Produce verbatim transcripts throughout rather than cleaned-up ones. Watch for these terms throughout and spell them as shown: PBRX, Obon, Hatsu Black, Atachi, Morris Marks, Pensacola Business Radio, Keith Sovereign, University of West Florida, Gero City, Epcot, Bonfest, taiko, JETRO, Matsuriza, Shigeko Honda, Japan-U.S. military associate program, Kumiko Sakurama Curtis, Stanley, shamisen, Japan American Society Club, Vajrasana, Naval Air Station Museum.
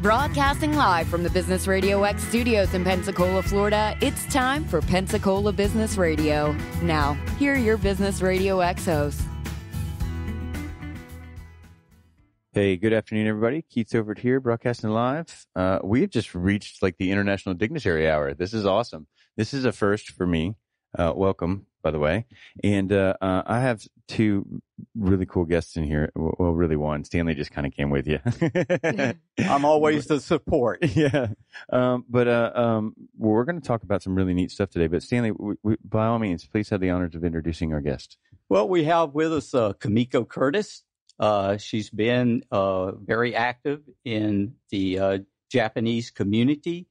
Broadcasting live from the Business Radio X studios in Pensacola, Florida, it's time for Pensacola Business Radio. Now, here are your Business Radio X hosts. Hey, good afternoon, everybody. Keith Sovereign here, broadcasting live. Uh, we've just reached like the International Dignitary Hour. This is awesome. This is a first for me. Uh, welcome, by the way. And uh, uh, I have two really cool guests in here. Well, really one. Stanley just kind of came with you. I'm always the support. Yeah. Um, but uh, um, we're going to talk about some really neat stuff today. But Stanley, we, we, by all means, please have the honors of introducing our guest. Well, we have with us uh, Kumiko Curtis. Uh, she's been uh, very active in the uh, Japanese community.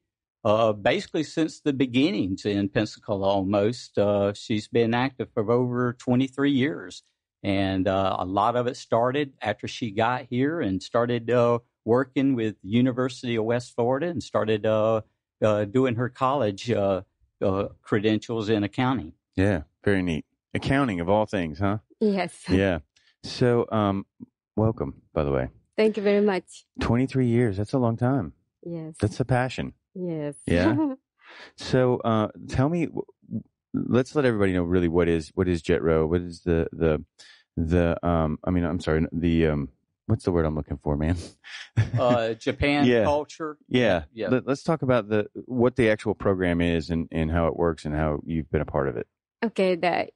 Uh, basically since the beginnings in Pensacola almost. Uh, she's been active for over twenty-three years, and uh, a lot of it started after she got here and started uh, working with University of West Florida and started uh, uh, doing her college uh, uh, credentials in accounting. Yeah, very neat. Accounting of all things, huh? Yes. Yeah. So um, welcome, by the way. Thank you very much. twenty-three years, that's a long time. Yes. That's a passion. Yes. Yeah. So, uh, tell me. Let's let everybody know really what is what is JETRO. What is the the the um? I mean, I'm sorry. The um. What's the word I'm looking for, man? uh, Japan yeah. culture. Yeah. Yeah. Let, let's talk about the what the actual program is and, and how it works and how you've been a part of it. Okay. The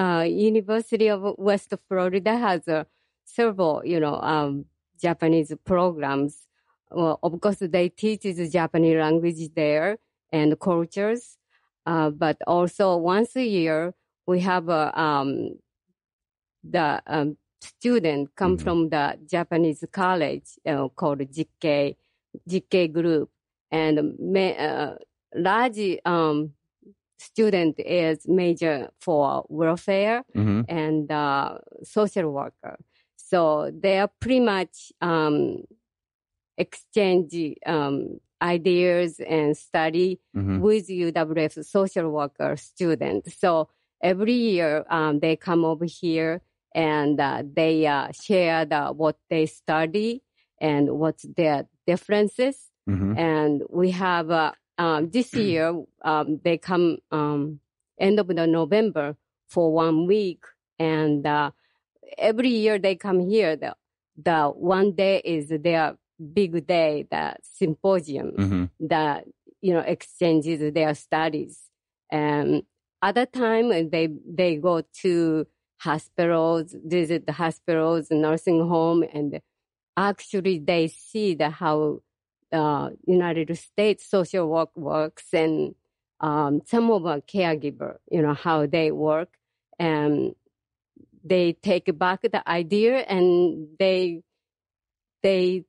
uh, University of West Florida has uh, several, you know, um, Japanese programs. Well, of course, they teach the Japanese language there and cultures. Uh, but also once a year, we have a, um, the um, student come mm-hmm. from the Japanese college uh, called J K, J K group. And ma- uh, large um, student is major for welfare mm-hmm. and uh, social worker. So they are pretty much... Um, exchange um, ideas and study mm-hmm. with U W F social worker students. So every year um, they come over here and uh, they uh, share the, what they study and what's their differences. Mm-hmm. And we have uh, um, this year um, they come um, end of the November for one week. And uh, every year they come here. The, the one day is their big day, the symposium mm-hmm. that, you know, exchanges their studies. And other time they they go to hospitals, visit the hospitals, nursing home, and actually they see the how uh, United States social work works and um, some of our caregiver, you know, how they work, and they take back the idea and they they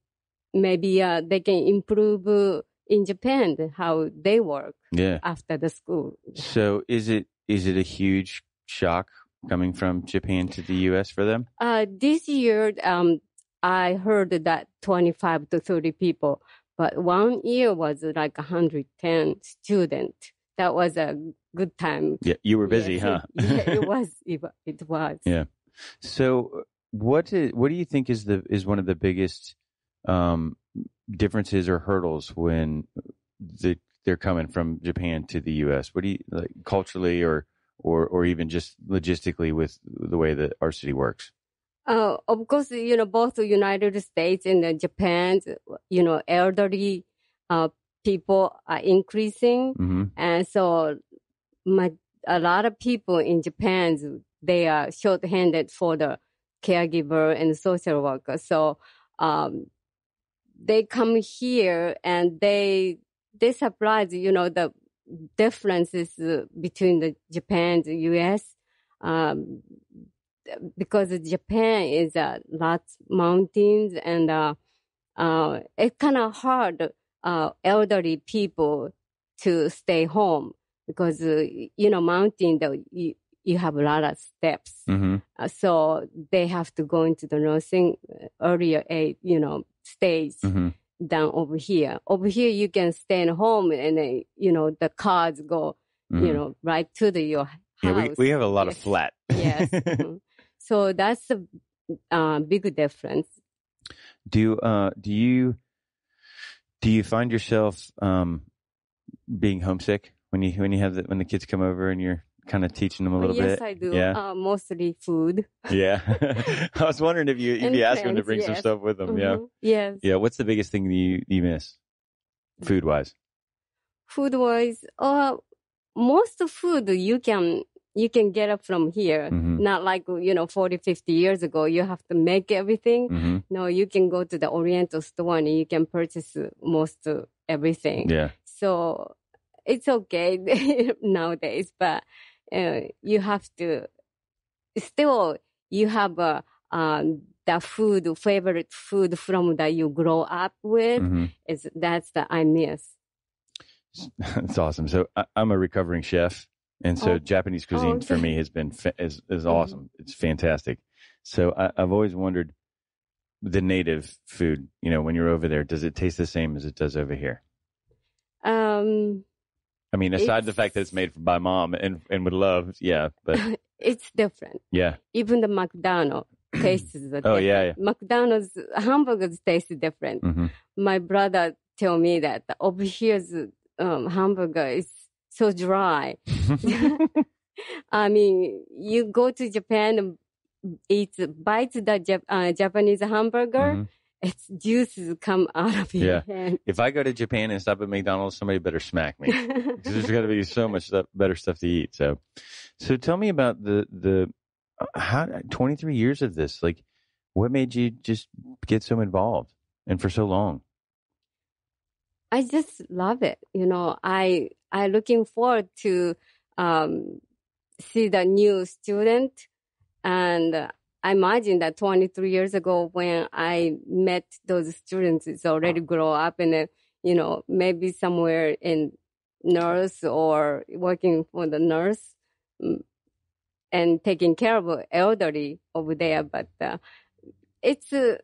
maybe uh, they can improve uh, in Japan how they work yeah. after the school. So is it is it a huge shock coming from Japan to the U S for them? Uh, this year, um, I heard that twenty-five to thirty people, but one year was like one hundred ten students. That was a good time. Yeah, you were busy, yes, huh? It, yeah, it was. It, it was. Yeah. So what is, what do you think is the is one of the biggest Um, differences or hurdles when the, they're coming from Japan to the U S? What do you like culturally, or or or even just logistically with the way that our city works? Uh, of course, you know, both the United States and the Japan, you know, elderly uh, people are increasing, mm-hmm. and so my, a lot of people in Japan, they are short-handed for the caregiver and social worker. So um, they come here and they this applies, you know, the differences uh, between the Japan and the U S Um, because Japan is a uh, lot mountains and uh, uh, it's kind of hard uh, elderly people to stay home because, uh, you know, mountain, the, you, you have a lot of steps. Mm-hmm. Uh, so they have to go into the nursing earlier, age, you know, stage mm-hmm. than over here. Over here, you can stay at home and, uh, you know, the cars go, mm-hmm. you know, right to the, your house. Yeah, we, we have a lot yes. of flat. Yes. Mm-hmm. So that's a uh, big difference. Do uh do you do you find yourself um being homesick when you when you have the, when the kids come over and you're kind of teaching them a little yes, bit? Yes, I do. Yeah. Uh, mostly food. Yeah. I was wondering if you if and you ask them to bring yes. some stuff with them. Mm-hmm. Yeah. Yes. Yeah. What's the biggest thing that you you miss, food wise? Food wise, uh, most food you can. You can get up from here. Mm-hmm. Not like, you know, forty, fifty years ago, you have to make everything. Mm-hmm. No, you can go to the Oriental store and you can purchase most of everything. Yeah. So it's okay nowadays, but uh, you have to, still you have uh, um, the food, favorite food from that you grow up with. Mm-hmm. Is That's the I miss. That's awesome. So I, I'm a recovering chef. And so oh. Japanese cuisine oh, okay. for me has been fa- is is awesome. It's fantastic. So I, I've always wondered, the native food, you know, when you're over there, does it taste the same as it does over here? Um, I mean, aside the fact that it's made by mom and and with love, yeah, but it's different. Yeah, even the McDonald's tastes the different. Oh yeah, yeah, McDonald's hamburgers taste different. Mm-hmm. My brother told me that over here's um, hamburger is so dry. I mean, you go to Japan and eat, bite the Jap- uh, Japanese hamburger, mm-hmm. its juices come out of your yeah. hand. If I go to Japan and stop at McDonald's, somebody better smack me. There's got to be so much stuff, better stuff to eat. So, so tell me about the, the how twenty-three years of this. Like, what made you just get so involved and for so long? I just love it. You know, I I looking forward to um, see the new student. And uh, I imagine that twenty-three years ago when I met those students, it's already grow up and, uh, you know, maybe somewhere in nurse or working for the nurse and taking care of elderly over there. But uh, it's... Uh,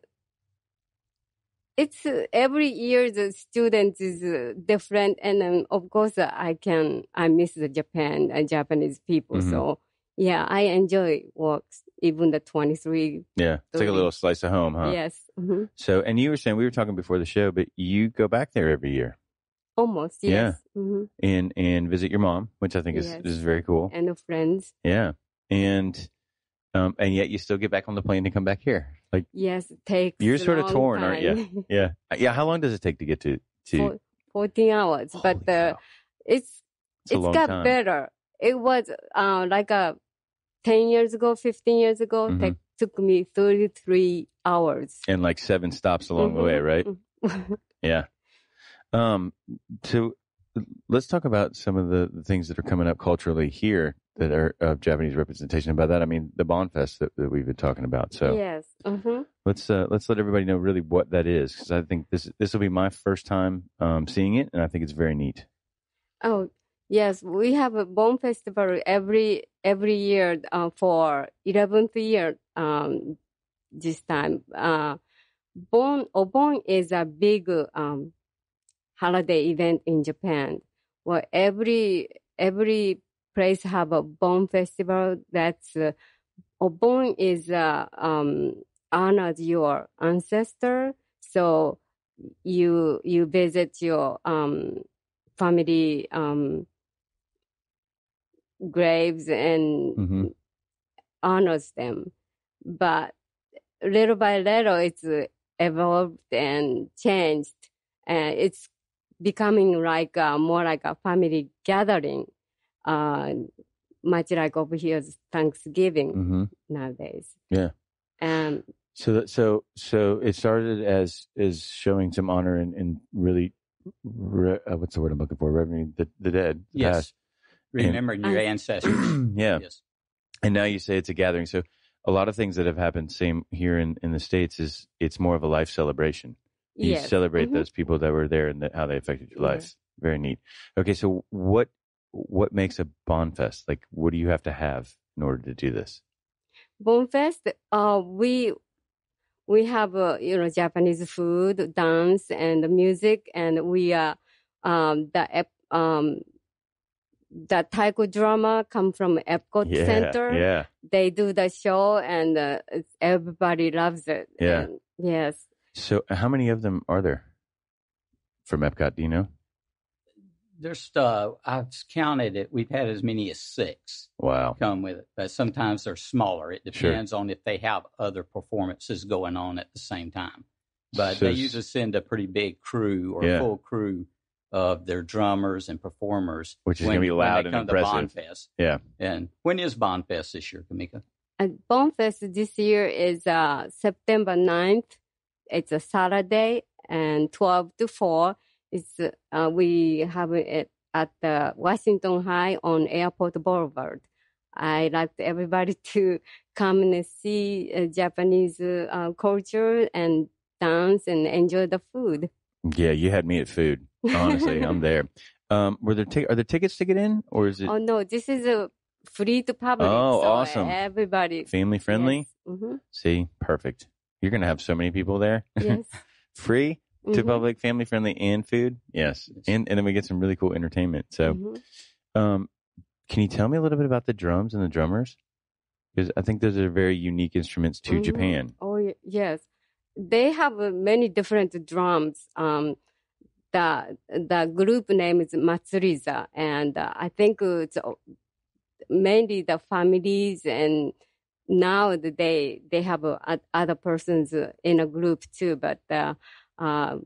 It's uh, every year the student is uh, different, and um, of course uh, I can I miss the Japan and uh, Japanese people. Mm-hmm. So yeah, I enjoy walks even the twenty-three. Yeah, it's like a little slice of home, huh? Yes. Mm-hmm. So, and you were saying we were talking before the show, but you go back there every year. Almost, yes. Yeah. Mm-hmm. And and visit your mom, which I think is yes. is very cool, and the friends. Yeah, and um, and yet you still get back on the plane to come back here. Like, yes, it takes. You're sort of torn, time. aren't you? Yeah, yeah. How long does it take to get to to Four, fourteen hours? Holy but the, it's it's, it's got time. better. It was uh, like a ten years ago, fifteen years ago. Mm-hmm. It took me thirty-three hours and like seven stops along mm-hmm. the way, right? Mm-hmm. yeah. Um. So let's talk about some of the, the things that are coming up culturally here. That are of Japanese representation. By that, I mean the Bonfest that, that we've been talking about. So yes, mm-hmm. let's uh, let's let everybody know really what that is, because I think this this will be my first time um, seeing it, and I think it's very neat. Oh yes, we have a Bon Festival every every year uh, for eleventh year um, this time. Uh, Bon Obon is a big um, holiday event in Japan, where every every place have a Bon festival. That's uh, Obon is uh, um, honors your ancestor. So you you visit your um, family um, graves and mm-hmm. honors them. But little by little, it's evolved and changed, and it's becoming like a, more like a family gathering. Uh, much like over here's Thanksgiving mm-hmm. nowadays. Yeah. Um. So that, so so it started as is showing some honor and, and really re, uh, what's the word I'm looking for? Revenuing the, the dead. The yes. Past. Remembering and, your ancestors. Yeah. Yes. And now you say it's a gathering. So a lot of things that have happened, same here in, in the States, is it's more of a life celebration. You yes. celebrate mm-hmm. those people that were there and the, how they affected your life. Yes. Very neat. Okay, so what what makes a Bonfest? Like, what do you have to have in order to do this? Bonfest, uh, we we have uh, you know Japanese food, dance, and music, and we are um, the um the taiko drama come from Epcot yeah, Center. Yeah, they do the show, and uh, everybody loves it. Yeah, and, yes. So, how many of them are there from Epcot? Do you know? There's, uh, I've counted it. We've had as many as six wow. come with it, but sometimes they're smaller. It depends sure. on if they have other performances going on at the same time. But so, they usually send a pretty big crew or yeah. full crew of their drummers and performers, which is going to be loud and impressive. Bonfest. Yeah. And when is Bonfest this year, Kumiko? And Bonfest this year is uh, September ninth. It's a Saturday and twelve to four. It's, uh, we have it at the Washington High on Airport Boulevard. I like everybody to come and see uh, Japanese uh, culture and dance and enjoy the food. Yeah, you had me at food. Honestly, I'm there. Um, were there t- are there tickets to get in, or is it? Oh no, this is a free to public. Oh, so awesome! Everybody, family friendly. Yes. Mm-hmm. See, perfect. You're gonna have so many people there. Yes, free. To mm-hmm. public, family friendly, and food, yes, and and then we get some really cool entertainment. So, mm-hmm. um, can you tell me a little bit about the drums and the drummers? Because I think those are very unique instruments to mm-hmm. Japan. Oh yes, they have uh, many different drums. Um, the the group name is Matsuriza, and uh, I think it's mainly the families and. Now they they have uh, other persons in a group too, but. Uh, Uh,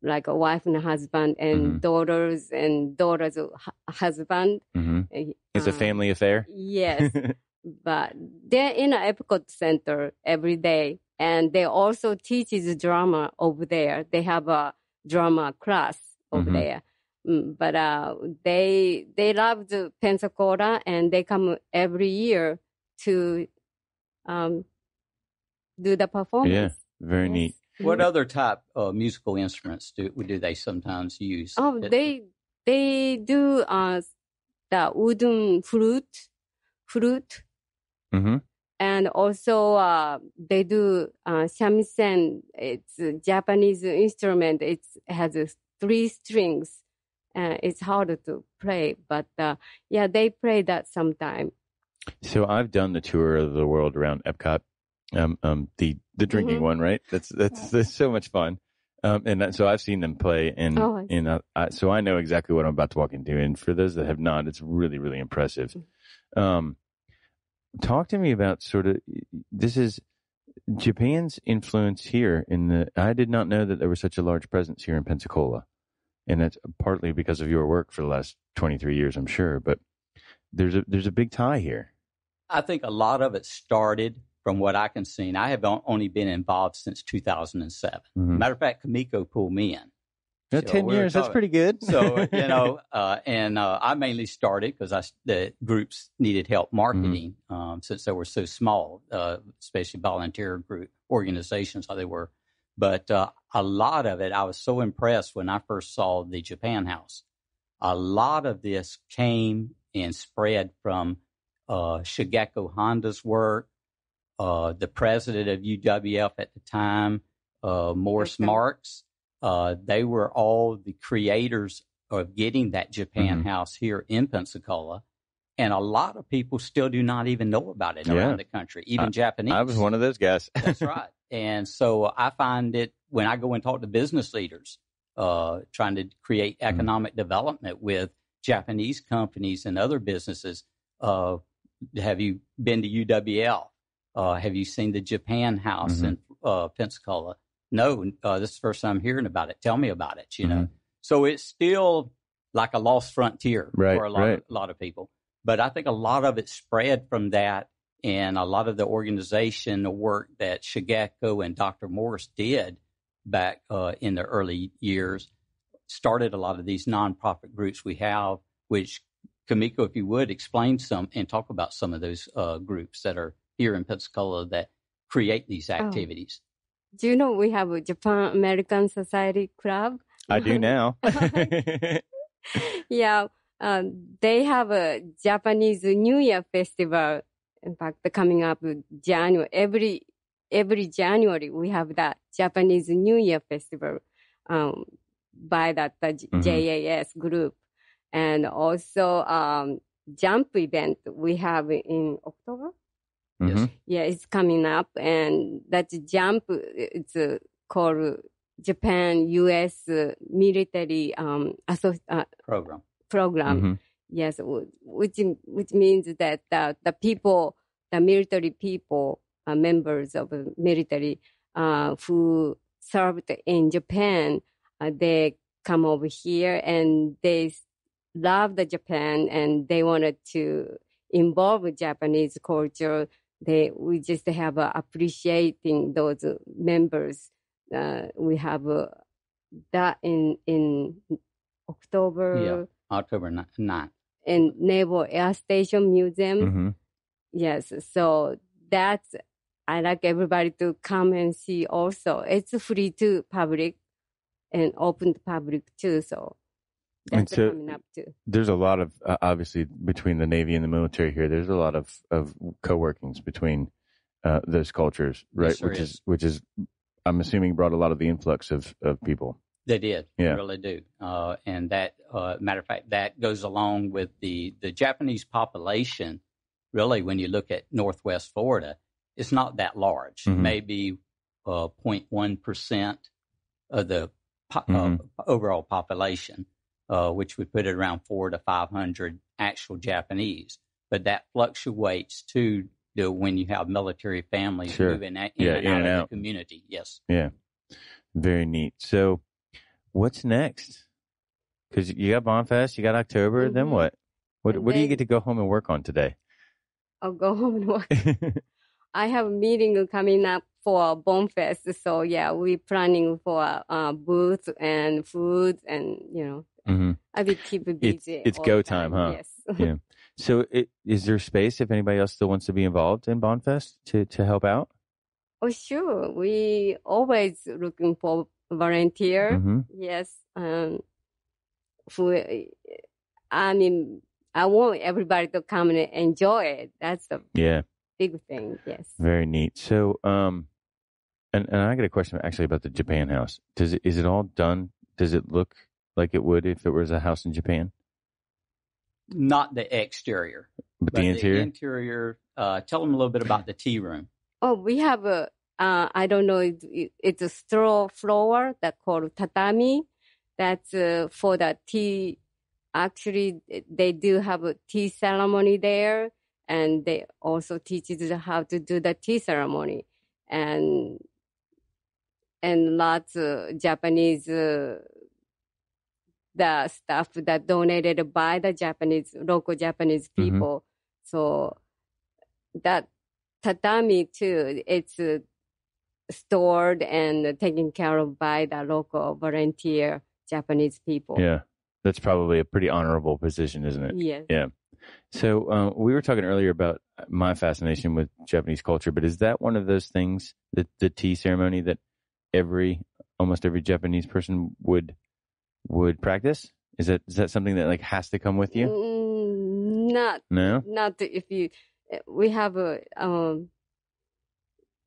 like a wife and a husband and mm-hmm. daughters and daughters' husband. Mm-hmm. Uh, it's a family affair. Yes. But they're in an Epcot Center every day. And they also teach drama over there. They have a drama class over mm-hmm. there. Mm, but uh, they they love the Pensacola, and they come every year to um, do the performance. Yeah, very yes. neat. What other type of uh, musical instruments do do they sometimes use? Oh, they they do uh, the wooden flute, flute, mm-hmm. and also uh, they do uh, shamisen. It's a Japanese instrument. It's, it has uh, three strings. Uh, it's harder to play, but uh, yeah, they play that sometime. So I've done the tour of the world around Epcot. Um, um, the, the drinking mm-hmm. one, right? That's, that's, that's so much fun. Um, and that, so I've seen them play and, oh, I and, uh, I, so I know exactly what I'm about to walk into. And for those that have not, it's really, really impressive. Mm-hmm. Um, talk to me about sort of, this is Japan's influence here in the, I did not know that there was such a large presence here in Pensacola. And that's partly because of your work for the last twenty-three years, I'm sure, but there's a, there's a big tie here. I think a lot of it started from what I can see, and I have only been involved since two thousand seven. Mm-hmm. Matter of fact, Kumiko pulled me in. So ten years, that's pretty good. So, you know, uh, and uh, I mainly started because I the groups needed help marketing mm-hmm. um, since they were so small, uh, especially volunteer group organizations, how they were. But uh, a lot of it, I was so impressed when I first saw the Japan House. A lot of this came and spread from uh, Shigeko Honda's work, Uh, the president of U W F at the time, uh, Morris Marks, uh, they were all the creators of getting that Japan mm-hmm. House here in Pensacola. And a lot of people still do not even know about it yeah. around the country, even I, Japanese. I was one of those guys. That's right. And so I find it when I go and talk to business leaders, uh, trying to create economic mm-hmm. development with Japanese companies and other businesses. Uh, have you been to U W F? Uh, have you seen the Japan House mm-hmm. in uh, Pensacola? No, uh, this is the first time I'm hearing about it. Tell me about it, you mm-hmm. know. So it's still like a lost frontier right, for a lot, right. of, a lot of people. But I think a lot of it spread from that, and a lot of the organization, the work that Shigeko and Doctor Morris did back uh, in the early years started a lot of these nonprofit groups we have, which, Kumiko, if you would, explain some and talk about some of those uh, groups that are here in Pensacola that create these activities. Oh. Do you know we have a Japan American Society Club? I do now. Yeah, um, they have a Japanese New Year festival. In fact, coming up January, every every January we have that Japanese New Year festival um, by that the mm-hmm. J A S group, and also um, jump event we have in October. Mm-hmm. Yeah, it's coming up, and that jump it's uh, called Japan U S Uh, military um, asso- uh, program. Program, mm-hmm. Yes, which which means that uh, the people, the military people, uh, members of the military uh, who served in Japan, uh, they come over here and they love the Japan and they wanted to involve with Japanese culture. They we just have uh, appreciating those members. Uh, we have uh, that in in October. Yeah, October ninth. In Naval Air Station Museum. Mm-hmm. Yes, so that's, I like everybody to come and see also. It's free to public and open to public too, so that's so coming up too. There's a lot of, uh, obviously, between the Navy and the military here, there's a lot of, of co-workings between uh, those cultures, right? Yes, which is. is Which is... I'm assuming brought a lot of the influx of, of people. They did. Yeah. They really do. Uh, and that, uh, matter of fact, that goes along with the, the Japanese population. Really, when you look at Northwest Florida, it's not that large. Mm-hmm. Maybe uh, zero point one percent of the po- mm-hmm. uh, overall population, uh, which would put it around four to five hundred actual Japanese. But that fluctuates to do when you have military families sure. moving in, yeah, and out in and of out. The community. Yes. Yeah. Very neat. So what's next? Because you got Bonfest, you got October, mm-hmm. then what? What then, what do you get to go home and work on today? I'll go home and work. I have a meeting coming up for Bonfest. So, yeah, we're planning for uh, booths and food and, you know, mm-hmm. I will keep it busy. It's, it's go time, time, huh? Yes. Yeah. So it, is there space if anybody else still wants to be involved in Bonfest to, to help out? Oh, sure. We always looking for volunteer. Mm-hmm. Yes. Um, for, I mean, I want everybody to come and enjoy it. That's the yeah. big thing. Yes. Very neat. So, um, and, and I got a question actually about the Japan house. Does it, is it all done? Does it look like it would if it was a house in Japan? Not the exterior, but, but the interior. The interior. Uh, tell them a little bit about the tea room. Oh, we have a. Uh, I don't know. It, it, it's a straw floor that called tatami. That's uh, for the tea. Actually, they do have a tea ceremony there, and they also teaches how to do the tea ceremony, and and lots of Japanese. Uh, the stuff that donated by the Japanese, local Japanese people. Mm-hmm. So that tatami too, it's uh, stored and taken care of by the local volunteer Japanese people. Yeah. That's probably a pretty honorable position, isn't it? Yes. Yeah. So uh, we were talking earlier about my fascination with Japanese culture, but is that one of those things, that the tea ceremony that every, almost every Japanese person would would practice? Is that is that something that like has to come with you? Mm, not no, not if you. We have a um,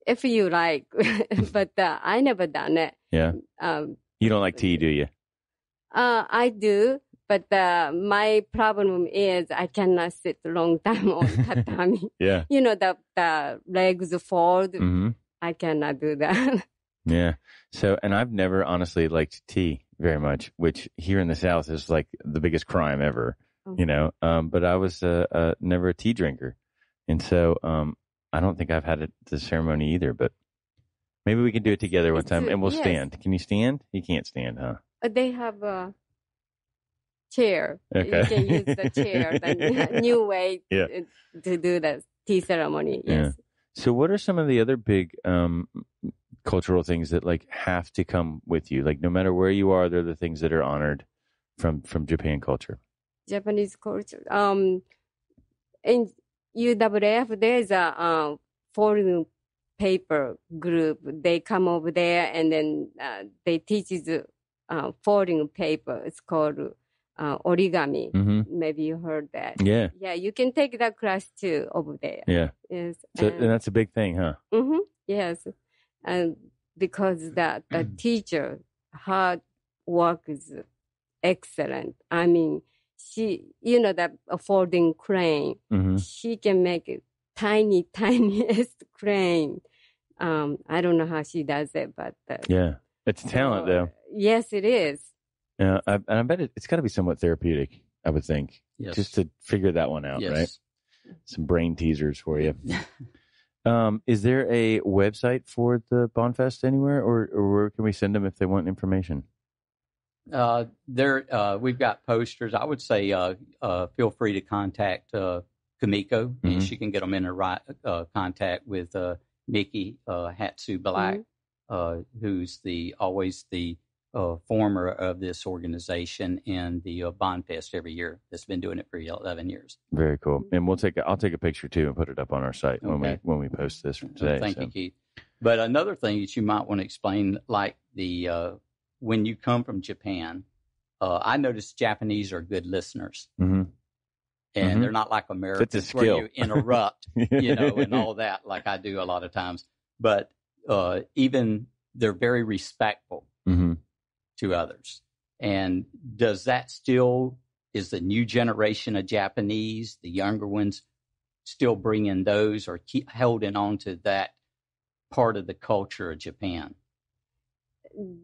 if you like, but uh, I never done it. Yeah. Um, you don't like tea, do you? Uh, I do, but uh, my problem is I cannot sit a long time on tatami. Yeah. You know the the legs fold. Mm-hmm. I cannot do that. Yeah. So, and I've never honestly liked tea very much, which here in the South is like the biggest crime ever, you know. Um, but I was uh, uh, never a tea drinker. And so um, I don't think I've had it, the ceremony either, but maybe we can do it together one time and we'll yes. stand. Can you stand? You can't stand, huh? They have a chair. Okay. You can use the chair, the new way yeah. to do the tea ceremony. Yes. Yeah. So what are some of the other big um, cultural things that like have to come with you. Like no matter where you are, they're the things that are honored from, from Japan culture. Japanese culture. Um, in U W F, there's a uh, foreign paper group. They come over there and then uh, they teach the uh, foreign paper. It's called uh, origami. Mm-hmm. Maybe you heard that. Yeah. Yeah, you can take that class too over there. Yeah. Yes. So, and, and that's a big thing, huh? Mm-hmm. Yes. And because that the teacher, her work is excellent. I mean, she, you know, that folding crane, mm-hmm. she can make it tiny, tiniest crane. Um, I don't know how she does it, but uh, yeah, it's talent, so, though. Yes, it is. Yeah, I, and I bet it, it's got to be somewhat therapeutic. I would think, yes. Just to figure that one out, yes. Right? Some brain teasers for you. Um, is there a website for the Bonfest anywhere, or, or where can we send them if they want information? Uh, there, uh, we've got posters. I would say, uh, uh, feel free to contact, uh, Kumiko, mm-hmm. and she can get them in a right, uh, contact with, uh, Mickey, uh, Hatsu Black, mm-hmm. uh, who's the, always the, uh, former of this organization and the, uh, Bonfest every year that's been doing it for eleven years. Very cool. And we'll take, a, I'll take a picture too and put it up on our site okay. when we, when we post this from today. Thank so. you, Keith. But another thing that you might want to explain, like the, uh, when you come from Japan, uh, I noticed Japanese are good listeners, mm-hmm. and mm-hmm. they're not like Americans That's a skill. where you interrupt, you know, and all that, like I do a lot of times. But uh, even they're very respectful mm-hmm. to others. And does that still is the new generation of Japanese, the younger ones, still bringing those or keep holding on to that part of the culture of Japan?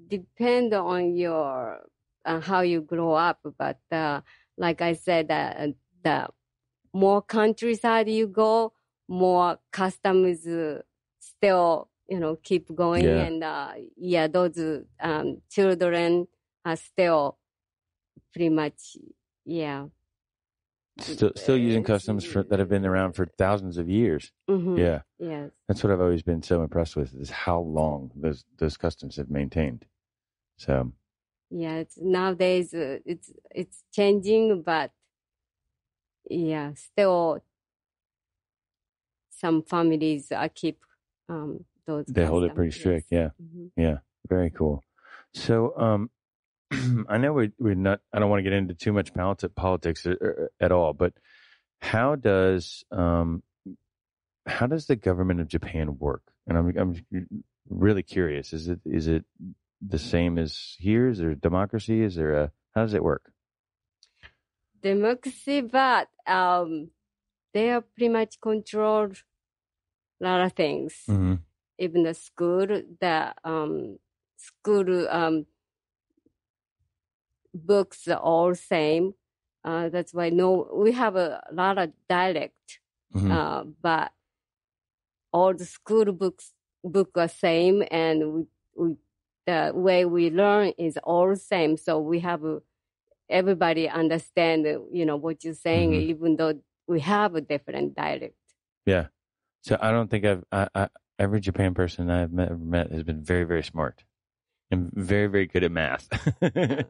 Depend on your uh, how you grow up, but uh, like I said, uh, the more countryside you go, more customs uh, still you know keep going, yeah. and uh, yeah, those um, children are still pretty much yeah, still still using customs for, that have been around for thousands of years. Mm-hmm. Yeah, yes, that's what I've always been so impressed with is how long those those customs have maintained. So, yeah, it's, nowadays uh, it's it's changing, but yeah, still some families uh, keep um, those. They customs. hold it pretty strict. Yes. Yeah, mm-hmm. yeah, very cool. So, um. I know we're, we're not, I don't want to get into too much politics at all, but how does, um, how does the government of Japan work? And I'm, I'm really curious, is it, is it the same as here? Is there a democracy? Is there a, how does it work? Democracy, but, um, they are pretty much controlled a lot of things. Mm-hmm. Even the school, the, um, school, um, books are all same. Uh, that's why no, we have a lot of dialect, mm-hmm. uh, but all the school books book are same, and we, we, the way we learn is all same. So we have uh, everybody understand, you know, what you're saying, mm-hmm. even though we have a different dialect. Yeah. So I don't think I've I, I, every Japan person I've met, met has been very very smart. I'm very, very good at math. yeah.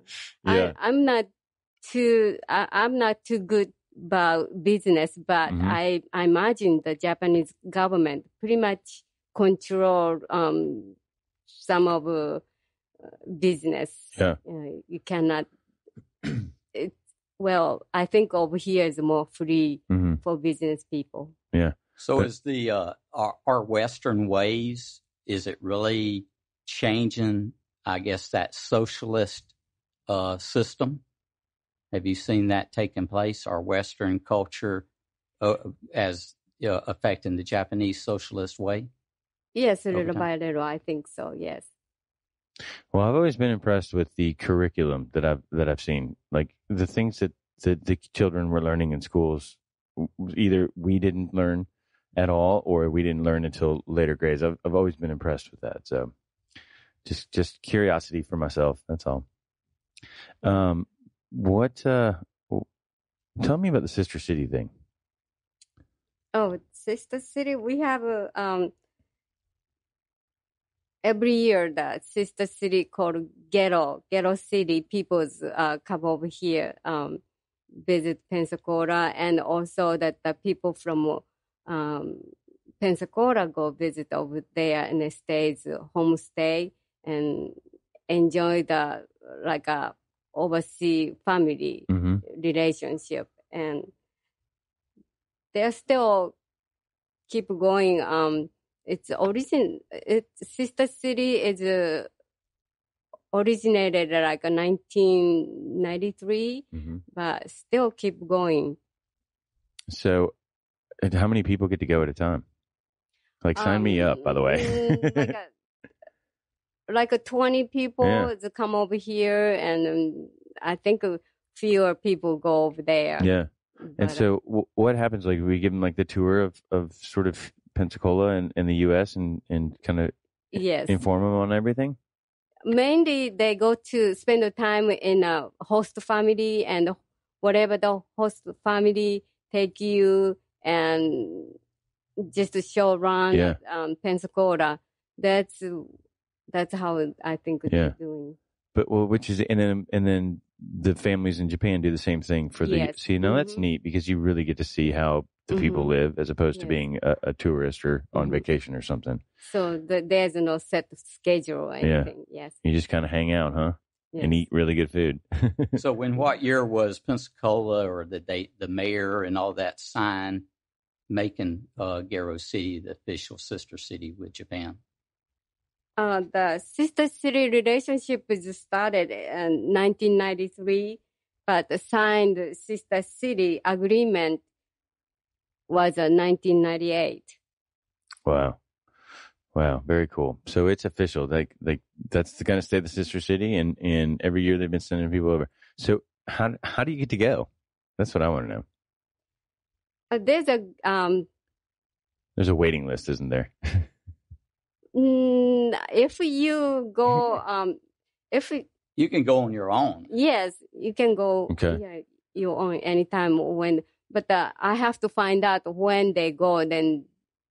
I, I'm not too. I, I'm not too good about business, but mm-hmm. I, I imagine the Japanese government pretty much control um, some of uh, business. Yeah, uh, you cannot. It, well, I think over here is more free mm-hmm. for business people. Yeah. So but, is the uh, our, our Western ways? Is it really changing? I guess that socialist uh, system. Have you seen that taking place? Our Western culture uh, as uh, affecting the Japanese socialist way? Yes, a little by little. I think so. Yes. Well, I've always been impressed with the curriculum that I've that I've seen. Like the things that the, the children were learning in schools, either we didn't learn at all, or we didn't learn until later grades. I've I've always been impressed with that. So. Just, just curiosity for myself. That's all. Um, what? Uh, tell me about the sister city thing. Oh, sister city. We have a um, every year the sister city called Gero, Gero City, peoples uh, come over here, um, visit Pensacola, and also that the people from um, Pensacola go visit over there and they stay homestay and enjoy the like a overseas family mm-hmm. relationship, and they're still keep going. Um, its origin, its sister city is uh, originated like a nineteen ninety-three, mm-hmm. but still keep going. So, and how many people get to go at a time? Like, sign um, me up, by the way. like a, Like a twenty people yeah. to come over here, and um, I think fewer people go over there. Yeah, but, and so uh, w- what happens? Like, we give them like the tour of, of sort of Pensacola and, and the U S and, and kind of yes. inform them on everything. Mainly, they go to spend the time in a host family, and whatever the host family take you, and just to show around yeah. um, Pensacola. That's That's how I think yeah. they're doing. But well, which is and then and then the families in Japan do the same thing for the yes. see. Now mm-hmm. that's neat because you really get to see how the mm-hmm. people live as opposed yes. to being a, a tourist or on mm-hmm. vacation or something. So the, there's no set schedule or anything. Yeah. Yes, you just kind of hang out, huh? Yes. And eat really good food. So in what year was Pensacola or the date the mayor and all that sign making uh, Gero City the official sister city with Japan? Uh, the sister city relationship is started in nineteen ninety-three, but the signed sister city agreement was in nineteen ninety-eight. Wow. Wow. Very cool. So it's official. Like, like that's the kind of state of the sister city, and, and every year they've been sending people over. So how how do you get to go? That's what I want to know. Uh, there's a um, There's a waiting list, isn't there? Mm, if you go, um, if it, you can go on your own. Yes, you can go okay. yeah, your own anytime when. But uh, I have to find out when they go. Then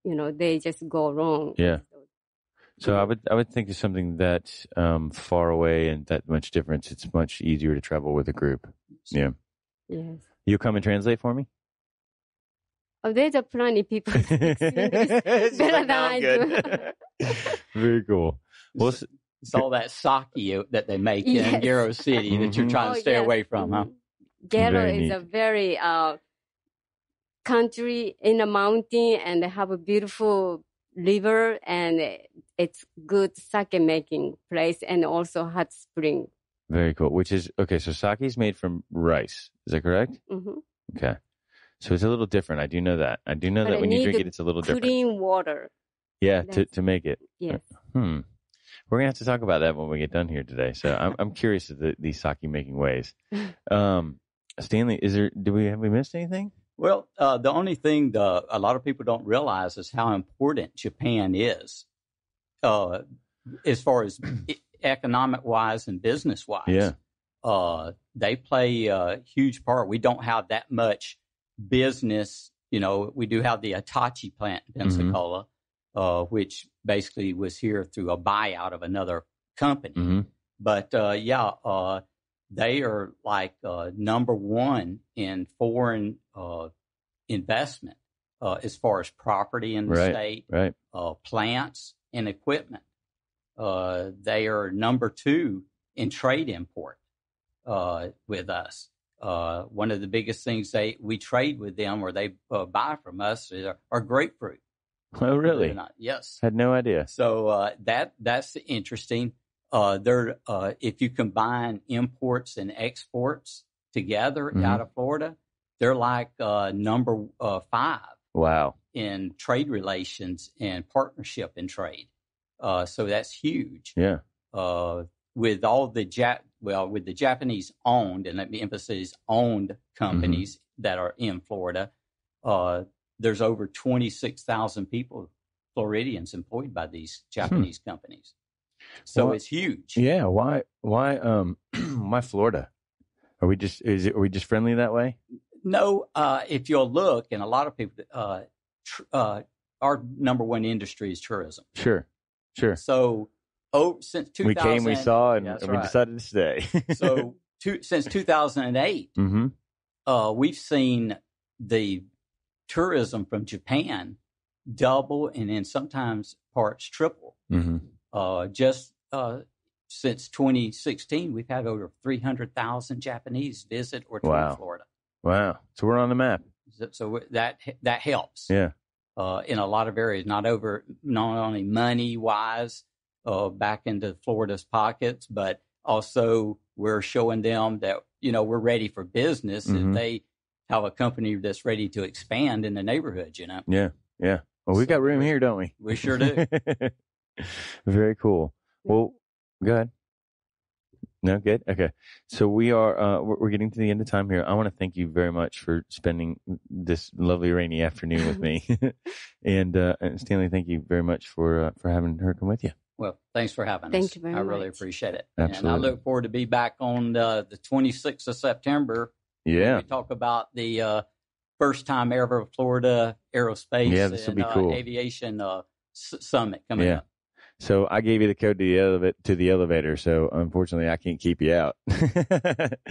you know they just go wrong. Yeah. So I would I would think of something that um, far away and that much difference. It's much easier to travel with a group. Yeah. Yes. You'll come and translate for me? Oh, there's a plenty of people who speak English better like, than I do. Very cool. Well, it's, it's all that sake that they make yes. in Gero City mm-hmm. that you're trying oh, to stay yes. away from, huh? Gero very is neat. a very uh, country in a mountain, and they have a beautiful river, and it's good sake making place, and also hot spring. Very cool. Which is okay. So sake is made from rice. Is that correct? Mm-hmm. Okay. So it's a little different. I do know that. I do know but that when you drink it, it's a little different. Clean water. Yeah, to, to make it. Yes. Hmm. We're going to have to talk about that when we get done here today. So I'm I'm curious of the, these sake making ways. Um, Stanley, is there? Do we have we missed anything? Well, uh, the only thing the, a lot of people don't realize is how important Japan is, uh, as far as economic wise and business wise. Yeah. Uh, they play a huge part. We don't have that much business, you know, we do have the Atachi plant in Pensacola, mm-hmm. uh, which basically was here through a buyout of another company. Mm-hmm. But uh, yeah, uh, they are like uh, number one in foreign uh, investment uh, as far as property in the right, state, right. Uh, plants and equipment. Uh, they are number two in trade import uh, with us. Uh, one of the biggest things they we trade with them or they uh, buy from us are, are grapefruit. Oh, really? Not. Yes. Had no idea. So uh, that that's interesting. Uh, they're, uh, if you combine imports and exports together mm-hmm. out of Florida, they're like uh, number uh, five. Wow. In trade relations and partnership in trade. Uh, so that's huge. Yeah. Uh, with all the Jap. Well, with the Japanese-owned, and let me emphasize, owned companies mm-hmm. that are in Florida, uh, there's over twenty-six thousand people, Floridians, employed by these Japanese hmm. companies. So well, it's huge. Yeah. Why? Why? Um, why Florida? Are we just? Is it? Are we just friendly that way? No. Uh, if you'll look, and a lot of people, uh, tr- uh, our number one industry is tourism. Sure. Sure. So Oh, since two thousand. We came, we saw, and, yeah, and right. we decided to stay. So two, since two thousand eight, mm-hmm. uh, we've seen the tourism from Japan double and then sometimes parts triple. Mm-hmm. Uh, just uh, since twenty sixteen, we've had over three hundred thousand Japanese visit or tour wow. Florida. Wow. So we're on the map. So, so that that helps. Yeah. Uh, in a lot of areas, not over not only money wise uh, back into Florida's pockets, but also we're showing them that, you know, we're ready for business mm-hmm. if they have a company that's ready to expand in the neighborhood, you know? Yeah. Yeah. Well, we've so, got room here, don't we? We sure do. Very cool. Well, go ahead. No, good. Okay. So we are, uh, we're getting to the end of time here. I want to thank you very much for spending this lovely rainy afternoon with me. and, uh, and Stanley, thank you very much for, uh, for having her come with you. Well, thanks for having thank us. Thank you very I much. I really appreciate it. Absolutely. And I look forward to be back on uh, the twenty-sixth of September. Yeah. We talk about the, uh, first time ever Florida aerospace yeah, this and will be cool. uh, aviation, uh, s- summit coming yeah. up. So I gave you the code to the elevator, to the elevator. So unfortunately, I can't keep you out.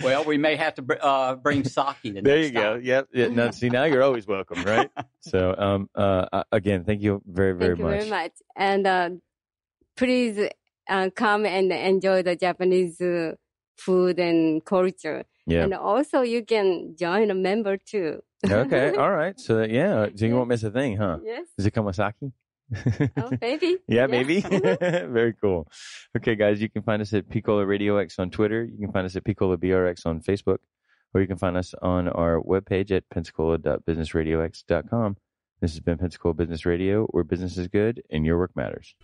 Well, we may have to br- uh, bring sake. The there next you go. Time. Yep. Yeah, no, see, now you're always welcome, right? So um, uh, again, thank you very, very thank much. Thank you very much, and uh, please uh, come and enjoy the Japanese uh, food and culture. Yeah. And also, you can join a member too. Okay. All right. So yeah, so you won't miss a thing, huh? Yes. Does it come with sake? Oh, maybe. Yeah, yeah. Maybe. Very cool. Okay, guys, you can find us at Picola Radio X on Twitter. You can find us at Picola B R X on Facebook, or you can find us on our webpage at pensacola dot business radio x dot com. This has been Pensacola Business Radio, where business is good and your work matters.